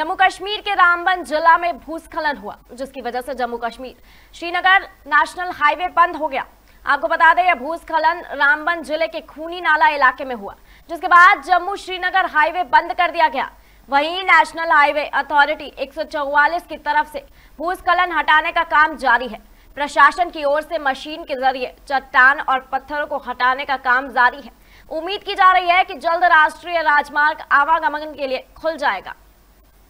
जम्मू कश्मीर के रामबन जिला में भूस्खलन हुआ, जिसकी वजह से जम्मू कश्मीर श्रीनगर नेशनल हाईवे बंद हो गया। आपको बता दें, यह भूस्खलन रामबन जिले के खूनी नाला इलाके में हुआ, जिसके बाद जम्मू श्रीनगर हाईवे बंद कर दिया गया। वहीं नेशनल हाईवे अथॉरिटी 144 की तरफ से भूस्खलन हटाने का काम जारी है। प्रशासन की ओर से मशीन के जरिए चट्टान और पत्थरों को हटाने का काम जारी है। उम्मीद की जा रही है कि जल्द राष्ट्रीय राजमार्ग आवागमन के लिए खुल जाएगा।